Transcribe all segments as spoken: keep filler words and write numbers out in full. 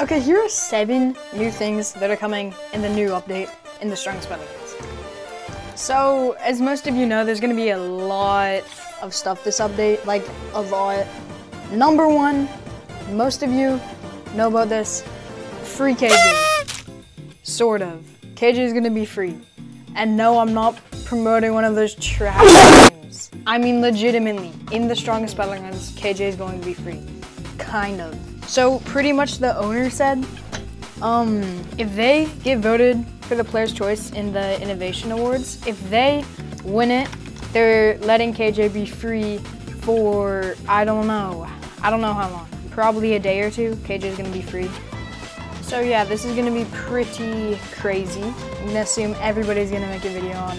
Okay, here are seven new things that are coming in the new update in the Strongest Battlegrounds. So, as most of you know, there's going to be a lot of stuff this update, like a lot. Number one, most of you know about this, free K J. Sort of. K J is going to be free. And no, I'm not promoting one of those trash games. I mean legitimately, in the Strongest Battlegrounds, K J is going to be free. Kind of. So pretty much the owner said, um, if they get voted for the player's choice in the Innovation Awards, if they win it, they're letting K J be free for, I don't know, I don't know how long. Probably a day or two, K J is gonna be free. So yeah, this is gonna be pretty crazy. I'm gonna assume everybody's gonna make a video on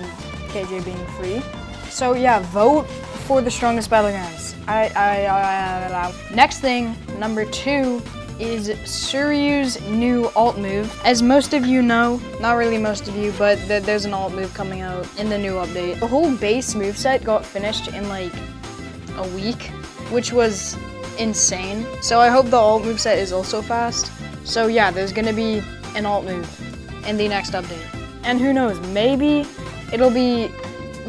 K J being free. So yeah, vote for the Strongest Battlegrounds. I, I, I, I, I, Next thing, number two, is Suryu's new alt move. As most of you know, not really most of you, but th there's an alt move coming out in the new update. The whole base moveset got finished in like a week, which was insane. So I hope the alt moveset is also fast. So yeah, there's gonna be an alt move in the next update. And who knows, maybe it'll be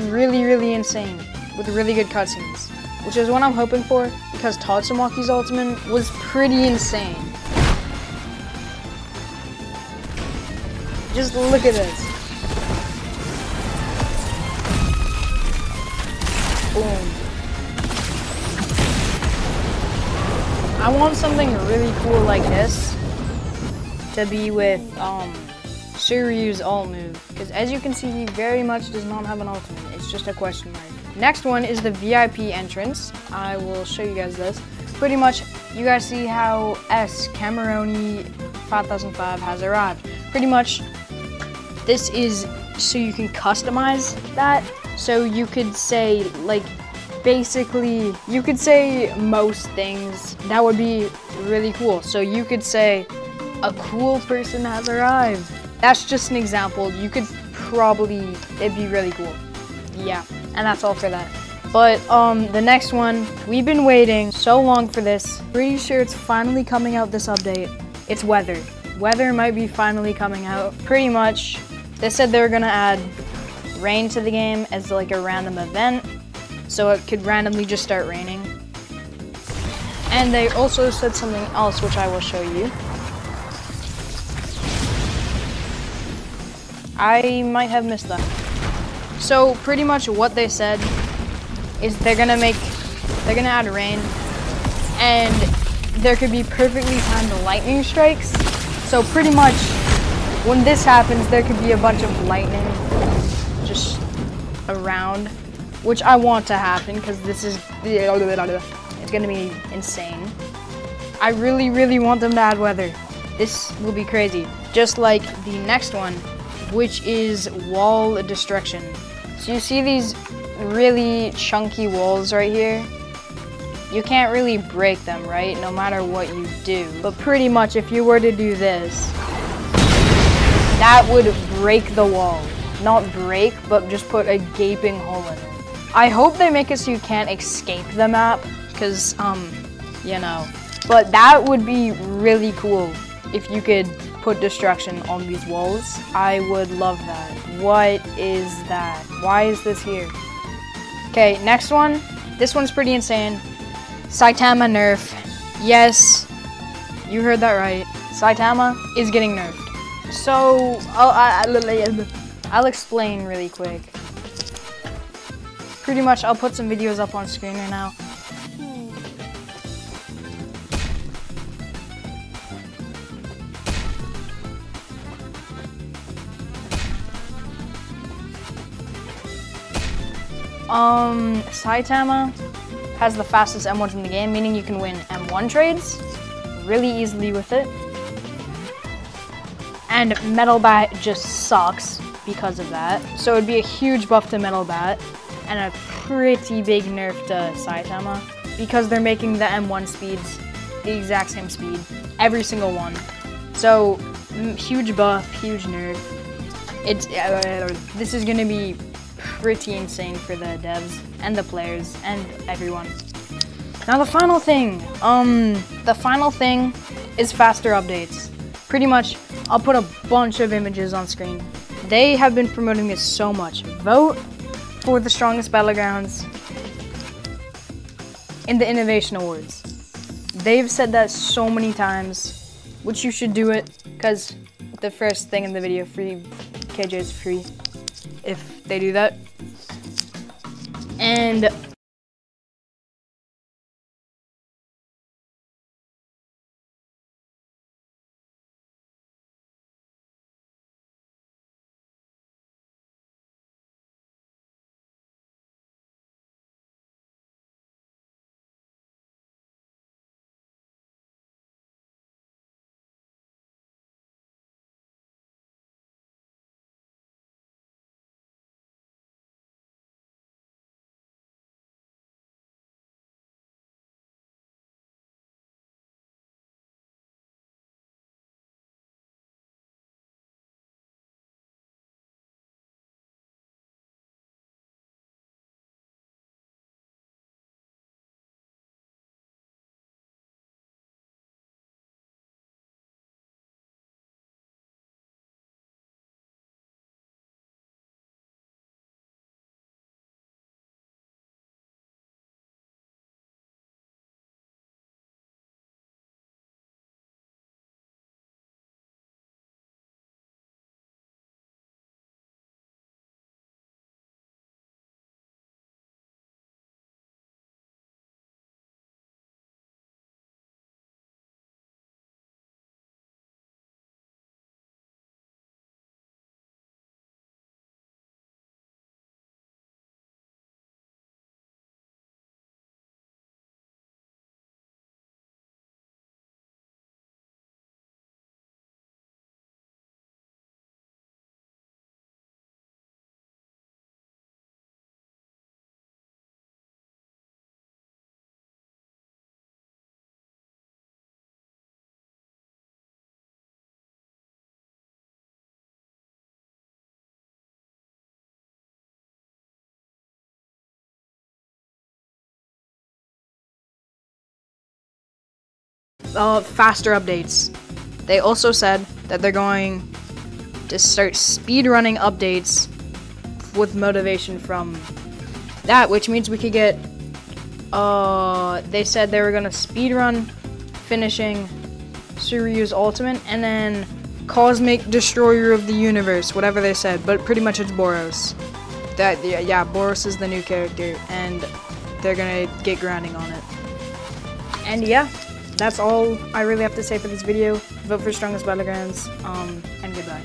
really, really insane with really good cutscenes, which is what I'm hoping for, because Tatsumaki's ultimate was pretty insane. Just look at this. Boom. I want something really cool like this to be with um, Suryu's ult move, because as you can see, he very much does not have an ultimate. It's just a question mark. Next one is the V I P entrance. I will show you guys this. Pretty much, you guys see how S Cameroni five thousand five has arrived. Pretty much, this is so you can customize that. So you could say, like, basically, you could say most things. That would be really cool. So you could say, a cool person has arrived. That's just an example. You could probably, it'd be really cool. Yeah. And that's all for that. But um, the next one, we've been waiting so long for this. Pretty sure it's finally coming out this update. It's weather. Weather might be finally coming out. Pretty much, they said they were gonna add rain to the game as like a random event, so it could randomly just start raining. And they also said something else, which I will show you. I might have missed that. So pretty much what they said is they're gonna make, they're gonna add rain, and there could be perfectly timed lightning strikes. So pretty much when this happens, there could be a bunch of lightning just around, which I want to happen because this is, it's gonna be insane. I really, really want them to add weather. This will be crazy. Just like the next one, which is wall destruction. So you see these really chunky walls right here? You can't really break them, right? No matter what you do. But pretty much if you were to do this, that would break the wall. Not break, but just put a gaping hole in it. I hope they make it so you can't escape the map, because, um, you know. But that would be really cool if you could put destruction on these walls. I would love that. What is that? Why is this here? Okay, next one. This one's pretty insane. Saitama nerf. Yes, you heard that right. Saitama is getting nerfed. So, I'll, I, I'll explain really quick. Pretty much, I'll put some videos up on screen right now. Um, Saitama has the fastest M ones in the game, meaning you can win M one trades really easily with it. And Metal Bat just sucks because of that. So it'd be a huge buff to Metal Bat and a pretty big nerf to Saitama because they're making the M one speeds the exact same speed, every single one. So huge buff, huge nerf. It's uh, this is gonna be pretty insane for the devs and the players and everyone. Now the final thing, um, the final thing is faster updates. Pretty much, I'll put a bunch of images on screen. They have been promoting this so much. Vote for the Strongest Battlegrounds in the Innovation Awards. They've said that so many times, which you should do it, because the first thing in the video, free K J is free, if they do that. And Uh, faster updates. They also said that they're going to start speedrunning updates with motivation from that, which means we could get, uh, they said they were going to speedrun finishing Suryu's ultimate, and then Cosmic Destroyer of the Universe, whatever they said, but pretty much it's Boros. That, yeah, yeah Boros is the new character, and they're going to get grinding on it. And yeah. That's all I really have to say for this video. Vote for Strongest Battlegrounds, um, and goodbye.